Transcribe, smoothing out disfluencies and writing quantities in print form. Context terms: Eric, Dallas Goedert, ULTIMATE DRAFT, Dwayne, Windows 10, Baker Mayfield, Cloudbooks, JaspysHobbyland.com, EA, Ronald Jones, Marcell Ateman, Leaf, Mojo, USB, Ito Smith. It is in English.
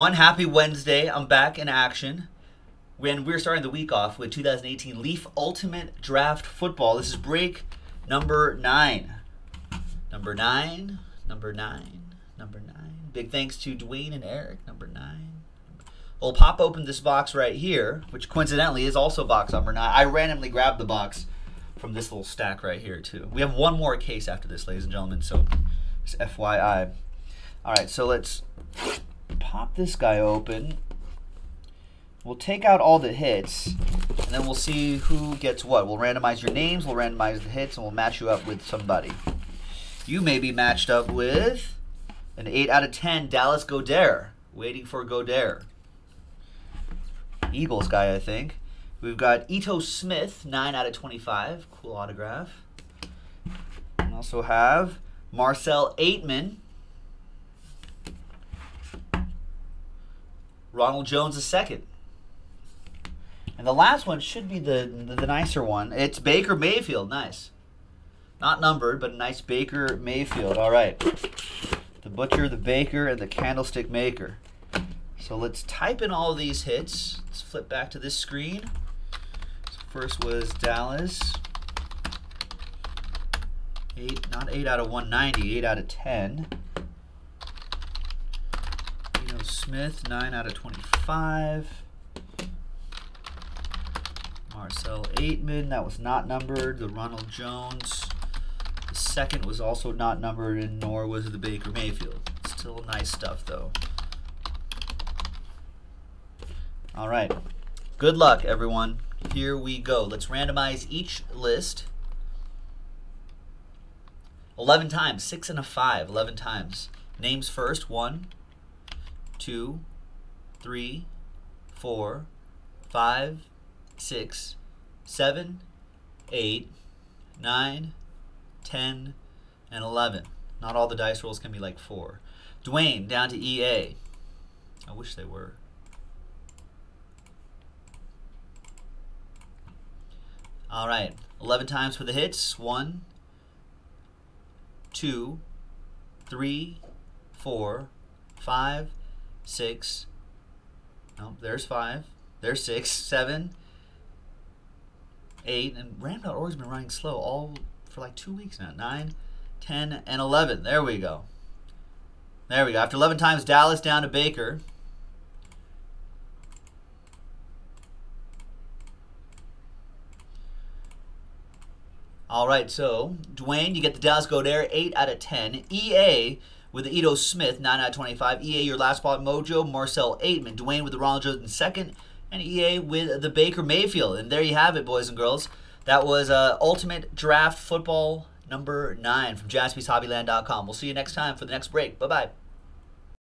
One happy Wednesday. I'm back in action. When we're starting the week off with 2018 Leaf Ultimate Draft Football. This is break number 9. Number 9. Big thanks to Dwayne and Eric. Number 9. Well, Pop opened this box right here, which coincidentally is also box number 9. I randomly grabbed the box from this little stack right here too. We have one more case after this, ladies and gentlemen, so just FYI. All right, so let's pop this guy open. We'll take out all the hits, and then we'll see who gets what. We'll randomize your names, we'll randomize the hits, and we'll match you up with somebody. You may be matched up with an 8 out of 10 Dallas Goedert. Waiting for Goedert. Eagles guy, I think. We've got Ito Smith, 9 out of 25. Cool autograph. We also have Marcell Ateman. Ronald Jones II. And the last one should be the nicer one. It's Baker Mayfield. Nice. Not numbered, but a nice Baker Mayfield. All right. The butcher, the baker, and the candlestick maker. So let's type in all these hits. Let's flip back to this screen. So first was Dallas. 8, not 8 out of 190, 8 out of 10. Smith, 9 out of 25. Marcell Ateman, that was not numbered. The Ronald Jones, the second was also not numbered, and nor was the Baker Mayfield. Still nice stuff, though. All right. Good luck, everyone. Here we go. Let's randomize each list. 11 times, 6 and a 5, 11 times. Names first, 1, 2, 3, 4, 5, 6, 7, 8, 9, 10, and 11. Not all the dice rolls can be like 4. Dwayne down to EA. I wish they were. All right, 11 times for the hits. 1, 2, 3, 4, 5, 6. No, there's 5. There's 6, 7, 8, and Random.org's been running slow all for like 2 weeks now. 9, 10, and 11. There we go. There we go. After 11 times, Dallas down to Baker. All right, so Dwayne, you get the Dallas Goedert, 8 out of 10. EA. With the Ito Smith, 9 out of 25. EA, your last spot, Mojo, Marcell Ateman. Dwayne with the Ronald Jones II. And EA with the Baker Mayfield. And there you have it, boys and girls. That was Ultimate Draft Football number 9 from JaspysHobbyland.com. We'll see you next time for the next break. Bye-bye.